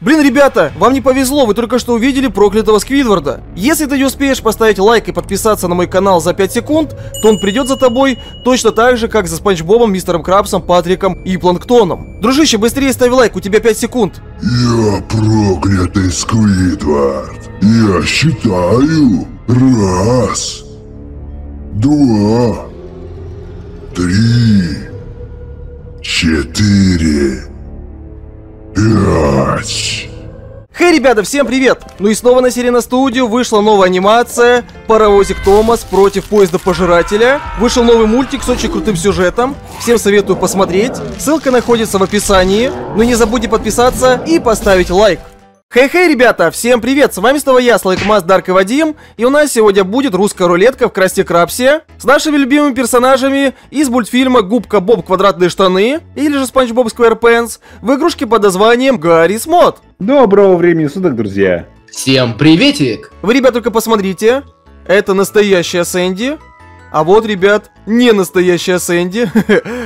Блин, ребята, вам не повезло, вы только что увидели проклятого Сквидварда. Если ты не успеешь поставить лайк и подписаться на мой канал за 5 секунд, то он придет за тобой точно так же, как за Спанч Бобом, Мистером Крабсом, Патриком и Планктоном. Дружище, быстрее ставь лайк, у тебя 5 секунд. Я проклятый Сквидвард. Я считаю. 1, 2, 3, 4, 5. Хей, ребята, всем привет! Ну и снова на Сирена Студио вышла новая анимация «Паровозик Томас против поезда-пожирателя». Вышел новый мультик с очень крутым сюжетом. Всем советую посмотреть. Ссылка находится в описании. Ну и не забудьте подписаться и поставить лайк. Хей-хей, ребята, всем привет, с вами снова я, Слайкмаз, Дарк и Вадим, и у нас сегодня будет русская рулетка в Красте Крабсе с нашими любимыми персонажами из мультфильма «Губка Боб Квадратные Штаны» или же «Спанч Боб Сквер Пэнс» в игрушке под названием «Garry's Mod». Доброго времени суток, друзья! Всем приветик! Вы, ребят, только посмотрите, это настоящая Сэнди, а вот, ребят, не настоящая Сэнди.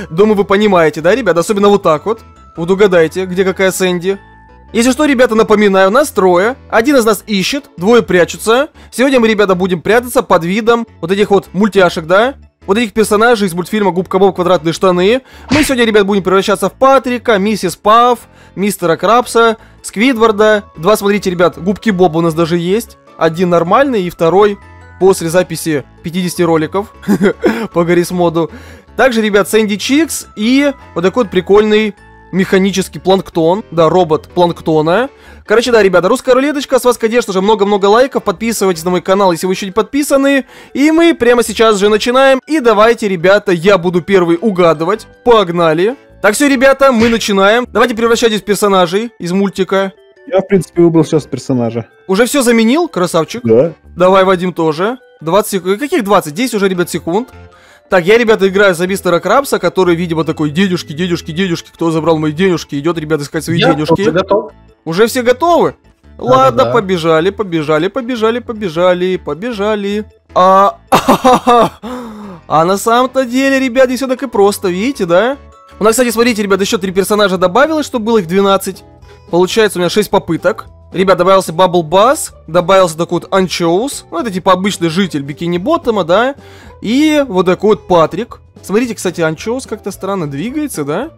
Думаю, вы понимаете, да, ребят, особенно вот так вот. Вот угадайте, где какая Сэнди. Если что, ребята, напоминаю, нас трое, один из нас ищет, двое прячутся. Сегодня мы, ребята, будем прятаться под видом вот этих вот мультяшек, да? Вот этих персонажей из мультфильма «Губка Боб Квадратные Штаны». Мы сегодня, ребят, будем превращаться в Патрика, Миссис Паф, Мистера Крабса, Сквидварда. Два, смотрите, ребят, Губки Боба у нас даже есть. Один нормальный и второй после записи 50 роликов по Garry's Mod'у. Также, ребят, Сэнди Чикс и вот такой вот прикольный... механический планктон, да, робот планктона. Короче, да, ребята, русская рулеточка. С вас, конечно же, много-много лайков. Подписывайтесь на мой канал, если вы еще не подписаны. И мы прямо сейчас же начинаем. И давайте, ребята, я буду первый угадывать. Погнали. Так, все, ребята, мы начинаем. Давайте превращайтесь в персонажей из мультика. Я, в принципе, выбрал сейчас персонажа. Уже все заменил, красавчик? Да. Давай, Вадим, тоже. 20 секунд. Каких 20? 10 уже, ребят, секунд. Так, я, ребята, играю за мистера Крабса, который, видимо, такой: дедушки, дедушки, дедушки, кто забрал мои денежки, идет, ребята, искать свои денежки. Уже готов. Уже все готовы? Ладно, побежали, побежали, побежали, побежали, побежали. А на самом-то деле, ребят, здесь все так и просто, видите, да? У нас, кстати, смотрите, ребят, еще 3 персонажа добавилось, чтобы было их 12. Получается у меня 6 попыток. Ребят, добавился Баббл Басс, добавился такой вот Анчоус, ну это типа обычный житель Бикини Боттома, да, и вот такой вот Патрик. Смотрите, кстати, Анчоус как-то странно двигается, да?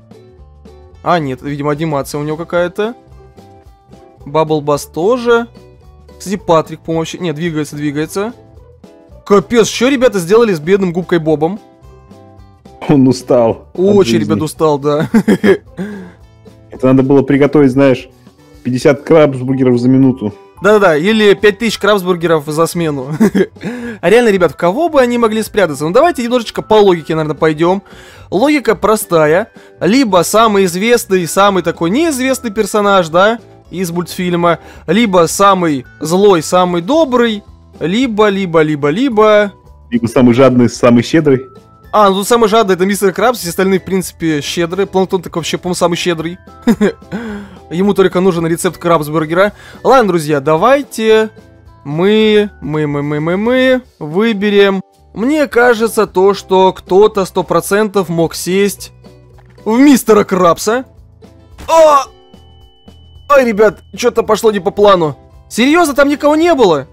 А, нет, видимо, анимация у него какая-то. Баббл Басс тоже. Кстати, Патрик, по-моему, вообще... Нет, двигается, двигается. Капец, что ребята сделали с бедным Губкой Бобом? Он устал. Очень, ребят, устал, да. Это надо было приготовить, знаешь... 50 крабсбургеров за минуту. Да-да-да, или 5000 крабсбургеров за смену. А реально, ребят, в кого бы они могли спрятаться? Ну давайте немножечко по логике, наверное, пойдем. Логика простая. Либо самый известный, самый такой неизвестный персонаж, да, из мультфильма. Либо самый злой, самый добрый. Либо... Либо самый жадный, самый щедрый. А, ну тут самый жадный это мистер Крабс, все остальные, в принципе, щедрые. Планктон так вообще, по-моему, самый щедрый. Ему только нужен рецепт крабсбургера. Ладно, друзья, давайте мы выберем. Мне кажется то, что кто-то 100% мог сесть в мистера Крабса. О! Ой, ребят, что-то пошло не по плану. Серьезно, там никого не было?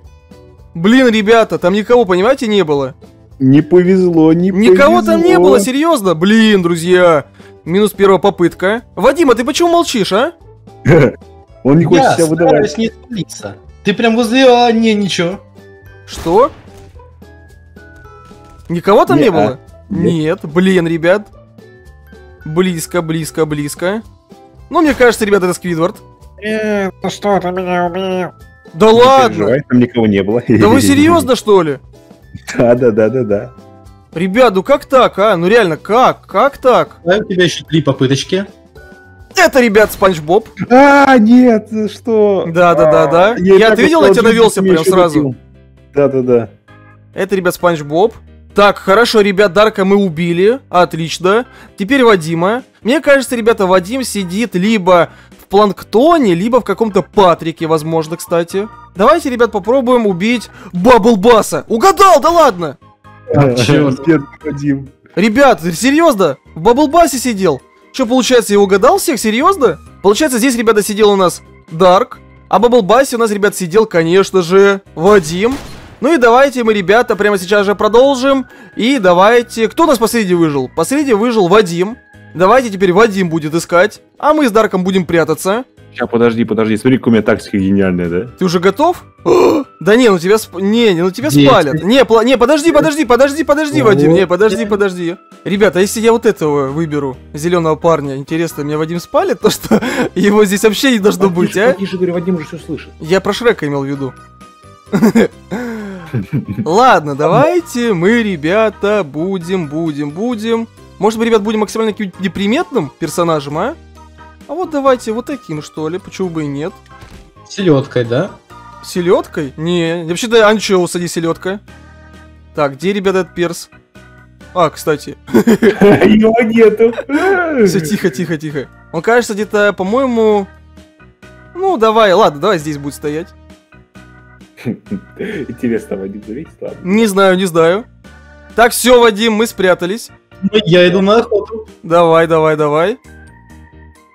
Блин, ребята, там никого, понимаете, не было. Не повезло, не повезло. Никого там не было, серьезно? Блин, друзья, минус первая попытка. Вадим, а ты почему молчишь, а? Он не хочет себя выдавать. Не спалиться. Ты прям возле... А, не, ничего. Что? Никого там не было? Нет, блин, ребят. Близко, близко, близко. Ну, мне кажется, ребята, это Сквидвард. Ну что, ты меня убил. Да ладно. Там никого не было. Да вы серьезно, что ли? Да. Ребят, ну как так, а? Ну реально, как? Как так? А у тебя еще 3 попыточки. Это, ребят, Спанч Боб. А, нет, что? Да. Я видел, я тебя навелся прям сразу. Да. Это, ребят, Спанч Боб. Так, хорошо, ребят, Дарка мы убили. Отлично. Теперь Вадима. Мне кажется, ребята, Вадим сидит либо в Планктоне, либо в каком-то Патрике, возможно, кстати. Давайте, ребят, попробуем убить Баббл Басса. Угадал, да ладно? Черт, Вадим. Ребят, серьезно? В Баббл Бассе сидел? Что, получается, я угадал всех? Серьезно? Получается, здесь, ребята, сидел у нас Дарк. А Баббл Бассе у нас, ребят, сидел, конечно же, Вадим. Ну и давайте мы, ребята, прямо сейчас же продолжим. И давайте... Кто у нас последний выжил? Последний выжил Вадим. Давайте теперь Вадим будет искать. А мы с Дарком будем прятаться. Сейчас, подожди. Смотри, какая у меня тактика гениальная, да? Ты уже готов? Да не, ну тебя... Не, ну тебя спалят. Не, подожди, Вадим. Не, подожди. Ребята, а если я вот этого выберу, зеленого парня, интересно, меня Вадим спалит? То что его здесь вообще не должно быть, а? Я же говорю, Вадим уже все слышит. Я про Шрека имел в виду. Ладно, давайте мы, ребята, будем. Может, мы, ребят, будем максимально каким-нибудь неприметным персонажем, а? А вот давайте вот таким, что ли, почему бы и нет. Селедкой, да? Селедкой? Не, вообще-то Анчоус, а не селедка. Так, где, ребята, этот перс? А, кстати. Его нету. Все, тихо. Он, кажется, где-то, по-моему... Ну, давай здесь будет стоять. Интересно, Вадим, зависит, ладно? Не знаю. Так, все, Вадим, мы спрятались. Я иду на охоту. Давай.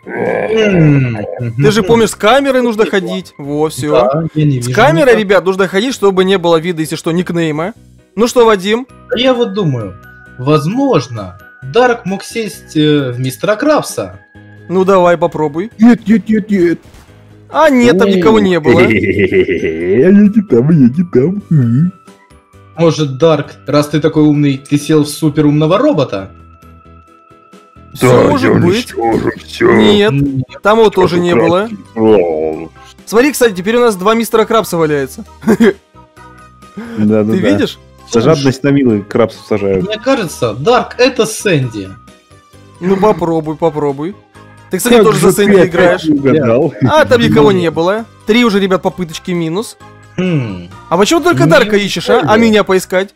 Ты же помнишь, с камерой нужно ходить. Во, все. С камерой, ребят, нужно ходить, чтобы не было вида, если что, никнейма. Ну что, Вадим? Я вот думаю, возможно, Дарк мог сесть в мистера Крабса. Ну давай, попробуй. Нет. А нет, там никого не было. Я не там. Может, Дарк, раз ты такой умный, ты сел в суперумного робота? Все может быть. Нет, там его тоже не было. Смотри, кстати, теперь у нас два мистера Крабса валяется. Ты видишь? Жадность на милый Крабсов сажают. Мне кажется, Дарк, это Сэнди. Ну попробуй. Ты, кстати, тоже за Сэнди играешь. А, там никого не было. Три уже, ребят, попыточки минус. А почему только Дарка ищешь, а? А меня поискать?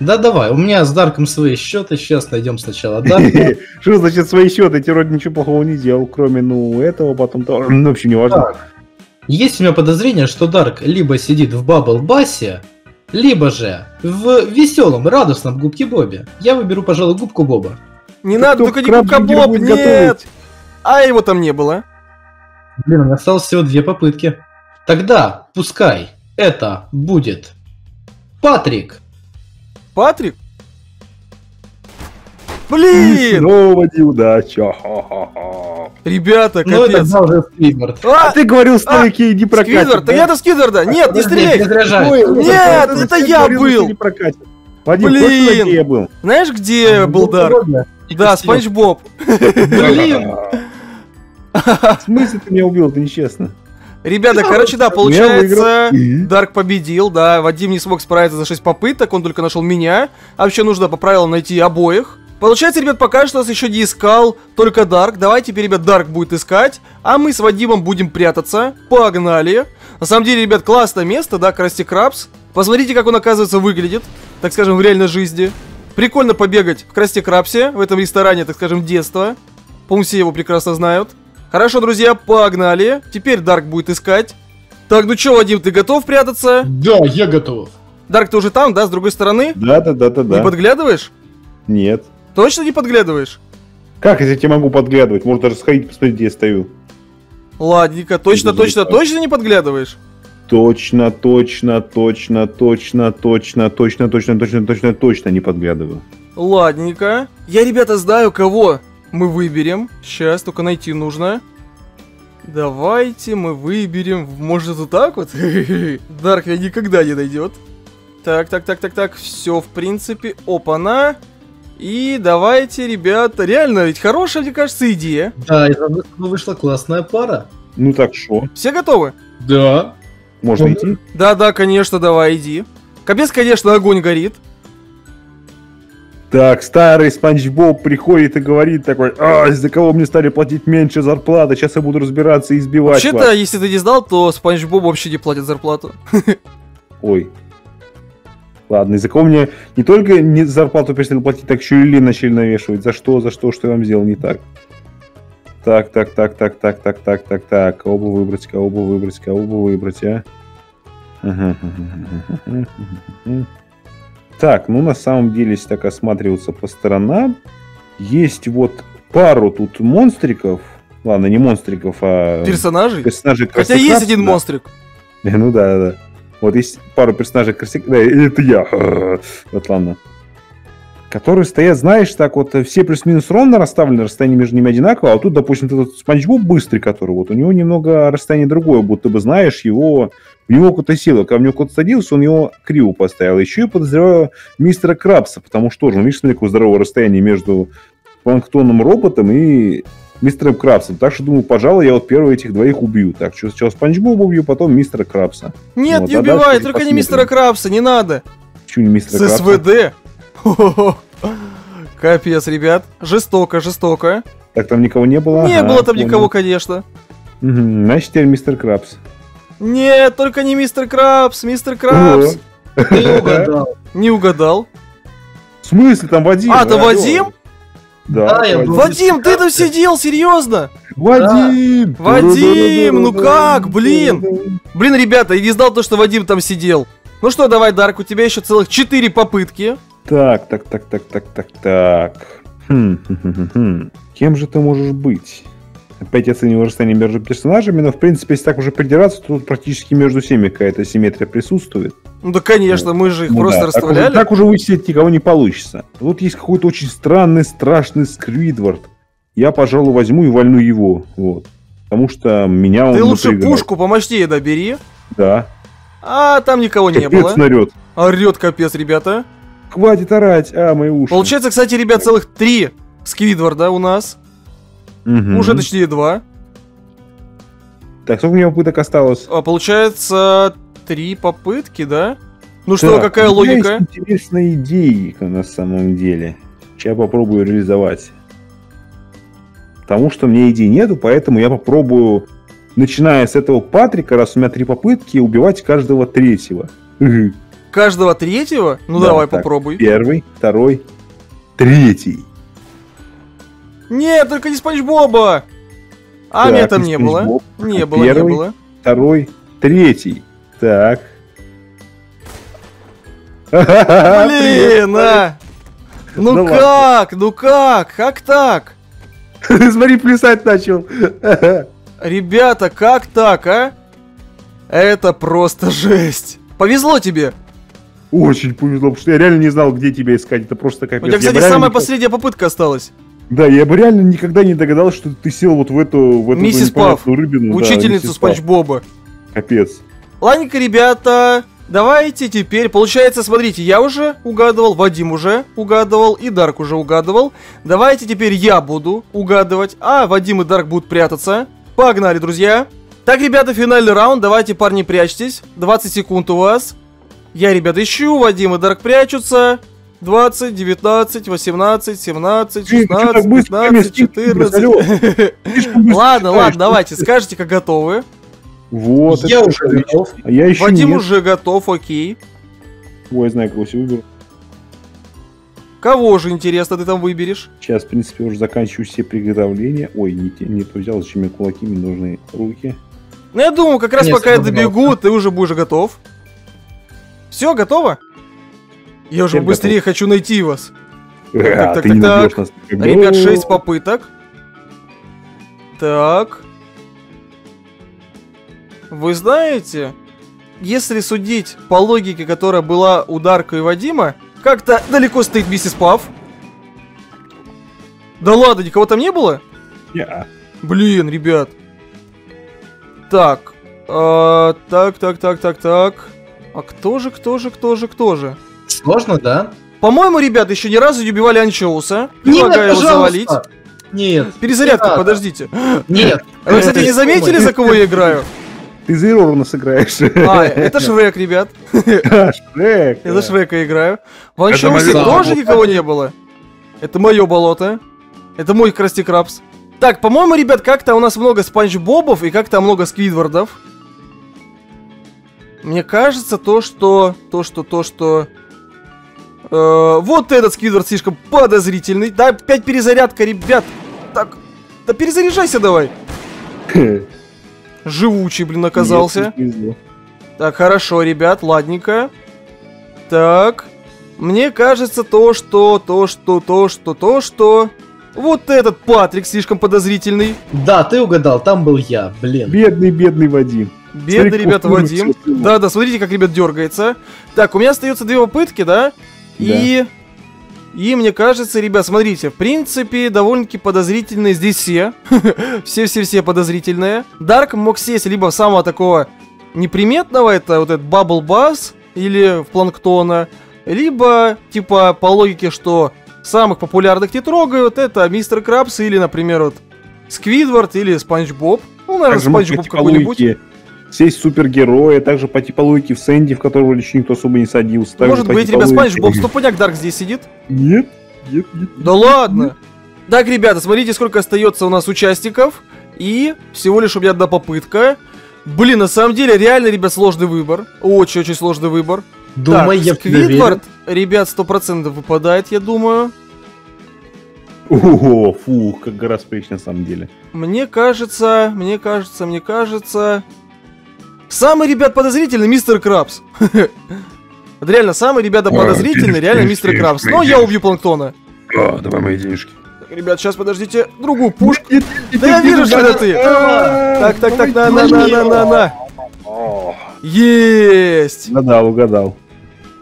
Да давай, у меня с Дарком свои счеты, сейчас найдем сначала Дарка. Что значит свои счеты? Ты вроде ничего плохого не делал, кроме, этого, потом того. Ну, в общем, не важно. Есть у меня подозрение, что Дарк либо сидит в Баббл Бассе, либо же в веселом, радостном Губке Бобе. Я выберу, пожалуй, Губку Боба. Не надо, только не Губка Боб, нет! А его там не было. Блин, осталось всего две попытки. Тогда пускай это будет Патрик. Патрик? Блин! Снова неудача. Ребята, капец. Ну это уже Сквидвард. А ты говорил, стойки не прокатит. Сквидвард, да? Я-то Сквидварда. Нет, не стреляй. Нет, это я был. Блин. Знаешь, где был Дарк? Да, Спанч Боб. Блин. В смысле ты меня убил? Это нечестно. Ребята, короче, да, получается, Дарк победил, да, Вадим не смог справиться за 6 попыток, он только нашел меня, а вообще нужно по правилам найти обоих. Получается, ребят, пока что нас еще не искал только Дарк, давайте теперь, ребят, Дарк будет искать, а мы с Вадимом будем прятаться, погнали. На самом деле, ребят, классное место, да, Красти Крабс, посмотрите, как он, оказывается, выглядит, так скажем, в реальной жизни. Прикольно побегать в Красти Крабсе, в этом ресторане, так скажем, детства, по-моему, все его прекрасно знают. Хорошо, друзья, погнали. Теперь Дарк будет искать. Так, ну чё, Вадим, ты готов прятаться? Да, я готов. Дарк, ты уже там, да, с другой стороны? Да. Не подглядываешь? Нет. Точно не подглядываешь? Как, если я тебе могу подглядывать? Может, даже сходить, посмотреть, где я стою. Ладненько, точно не подглядываешь? Точно не подглядываю. Ладненько. Я, ребята, знаю, кого... Мы выберем. Сейчас, только найти нужно. Давайте мы выберем. Может, вот так вот? Дарк меня никогда не найдет. Так. Все, в принципе. Опа-на. И давайте, ребята. Реально, ведь хорошая, мне кажется, идея. Да, из нас вышла классная пара. Ну так что? Все готовы? Да. Можно идти? Да, конечно, давай, иди. Капец, конечно, огонь горит. Так, старый Спанч Боб приходит и говорит такой: «А, из-за кого мне стали платить меньше зарплаты, сейчас я буду разбираться и избивать вас». Вообще-то, если ты не знал, то Спанч Боб вообще не платит зарплату. Ой. Ладно, из-за кого мне не только не зарплату перестали платить, так еще и лин начали навешивать. За что, что я вам сделал не так? Так. Кого бы выбрать, а? Так, ну на самом деле, если так осматриваться по сторонам, есть вот пару тут монстриков, Ладно, не монстриков, а... персонажей? Персонажей. Хотя есть один монстрик. Ну да. Вот есть пару персонажей красивых. Да, это я. Вот ладно. Которые стоят, знаешь, так вот, все плюс-минус ровно расставлены, расстояние между ними одинаково, а вот тут, допустим, этот Спанч Боб быстрый, который вот, у него немного расстояние другое, будто бы, знаешь, его, у него какая-то сила, когда у него кот садился, он его криво поставил. Еще я подозреваю мистера Крабса, потому что тоже, он, видишь, какое здоровое расстояние между Планктоном роботом и мистером Крабсом. Так что, думаю, пожалуй, я вот первых этих двоих убью. Так, что сначала Спанч Боба убью, потом мистера Крабса. Нет, вот, не убивай, дальше, только посмотрим. Не мистера Крабса, не надо. Почему не мистера Крабса? С СВД. Капец, ребят. Жестоко, жестоко. Так там никого не было? Не было там никого, конечно. Значит, теперь мистер Крабс. Нет, только не мистер Крабс, мистер Крабс. Не угадал. Не угадал. В смысле, там Вадим? А, это Вадим? Да. Вадим, ты там сидел, серьезно? Вадим! Вадим, ну как, блин? Блин, ребята, я не знал то, что Вадим там сидел. Ну что, давай, Дарк, у тебя еще целых 4 попытки. Так. Кем же ты можешь быть? Опять оцениваю расстояние между персонажами, но, в принципе, если так уже придираться, то тут практически между всеми какая-то симметрия присутствует. Ну да, конечно, мы же их просто расставляли. Так уже вычислить никого не получится. Вот есть какой-то очень странный, страшный Сквидвард. Я, пожалуй, возьму и вольну его. Вот. Потому что меня он напрягает. Ты лучше пушку помощнее добери. Да. А там никого не было. Капец орёт. Орёт, капец, ребята. Хватит орать, а, мои уши. Получается, кстати, ребят, целых 3 Сквидварда у нас. Угу. Уже, точнее, 2. Так, сколько у меня попыток осталось? А, получается, 3 попытки, да? Ну так, что, какая логика? Есть интересная идея на самом деле. Сейчас попробую реализовать. Потому что у меня идей нету, поэтому я попробую, начиная с этого Патрика, раз у меня 3 попытки, убивать каждого 3-го. Каждого 3-го? Ну да, давай так, попробуй. 1, 2, 3. Нет, только не Спанч Боба! А так, меня там не было. Боб. Не было, 1, 2, 3. Так. Блин, а! Ну как? Ну как? Как так? Смотри, плясать начал. Ребята, как так, а? Это просто жесть. Повезло тебе. Очень повезло, потому что я реально не знал, где тебя искать. Это просто капец. У тебя, кстати, самая последняя попытка осталась. Да, я бы реально никогда не догадался, что ты сел вот в эту миссис Паф, рыбину. Учительницу Спанч Боба. Капец. Ладненько, ребята, давайте теперь. Получается, смотрите, я уже угадывал, Вадим уже угадывал и Дарк уже угадывал. Давайте теперь я буду угадывать, а Вадим и Дарк будут прятаться. Погнали, друзья. Так, ребята, финальный раунд. Давайте, парни, прячьтесь. 20 секунд у вас. Я, ребята, ищу. Вадим и Дарк прячутся. 20, 19, 18, 17, 16, 15, 14. Ладно, давайте. Скажите, как готовы. Вот. Я уже готов. Вадим уже готов, окей. Ой, знаю, кого себе выберу. Кого же, интересно, ты там выберешь? Сейчас, в принципе, уже заканчиваю все приготовления. Ой, не то взял, зачем мне кулаки, мне нужны руки. Ну, я думаю, как раз нет, пока я добегу, ты уже будешь готов. Все, готово? Я уже быстрее готов. Хочу найти вас. Так. Ребят, 6 попыток. Так. Вы знаете, если судить по логике, которая была у Дарка и Вадима, как-то далеко стоит миссис Паф. Да ладно, никого там не было? Блин, ребят. Так, так. А кто же? Сложно, да? По-моему, ребята, еще ни разу не убивали Анчоуса. Предлагаю его завалить. Нет. Перезарядка, подождите. Нет. Вы, кстати, не заметили, за кого я играю? Ты за Ирорна сыграешь. А, это Шрек, ребят. Шрек. Я за Шрека играю. В Анчоусе тоже никого не было. Это мое болото. Это мой Красти Крабс. Так, по-моему, ребят, как-то у нас много Спанч Бобов и как-то много Сквидвардов. Мне кажется, то, что... вот этот Сквидвард слишком подозрительный. Да, опять перезарядка, ребят. Так, да перезаряжайся давай. Живучий, блин, оказался. Так, хорошо, ребят, ладненько. Так, мне кажется, то, что... Вот этот Патрик слишком подозрительный. Да, ты угадал, там был я, блин. Бедный Вадим. Бедный, ребята, Вадим. Да, смотрите, как ребят дергается. Так, у меня остается 2 попытки, да? И мне кажется, ребят, смотрите, в принципе, довольно-таки подозрительные здесь все. Все-все-все подозрительные. Дарк мог сесть либо в самого такого неприметного, это вот этот Баббл Басс или в Планктона, либо, типа, по логике, что самых популярных не трогают, это Мистер Крабс или, например, вот Сквидвард или Спанч Боб. Ну, наверное, Спанч Боб какой-нибудь. Сесть супергероя, также по типу логики в Сэнди, в которого еще никто особо не садился. Может быть, ребят, Спанч Боб, стопудняк Дарк здесь сидит? Нет. Да ладно! Так, ребята, смотрите, сколько остается у нас участников. И всего лишь у меня 1 попытка. Блин, на самом деле, реально, ребят, сложный выбор. Очень-очень сложный выбор. Думаю, так, Сквидвард, ребят, 100% выпадает, я думаю. Ого, фух, как гора спрячь на самом деле. Мне кажется... Самый, ребят, подозрительный Мистер Крабс. Реально, самый, ребята, подозрительный, реально Мистер Крабс. Но я убью Планктона. Давай мои денежки. Ребят, сейчас, подождите, другую пушку. Да я вижу, что это ты. Так, на. Есть. Угадал.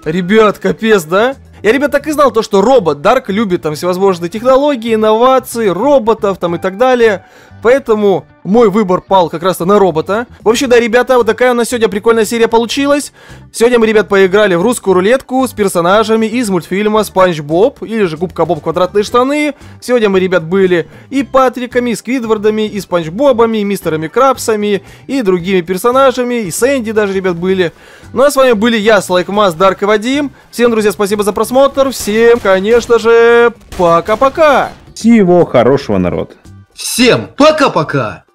Ребят, капец, да? Я, ребят, так и знал то, что робот Дарк любит там всевозможные технологии, инновации, роботов там и так далее. Поэтому мой выбор пал как раз-то на робота. В общем, да, ребята, вот такая у нас сегодня прикольная серия получилась. Сегодня мы, ребят, поиграли в русскую рулетку с персонажами из мультфильма «Спанч Боб» или же «Губка Боб. Квадратные штаны». Сегодня мы, ребят, были и Патриками, и Сквидвардами, и Спанч Бобами, и Мистерами Крабсами, и другими персонажами, и Сэнди даже, ребят, были. Ну а с вами были я, Слайкмаз, Дарк и Вадим. Всем, друзья, спасибо за просмотр. Всем, конечно же, пока-пока. Всего хорошего, народ. Всем пока-пока!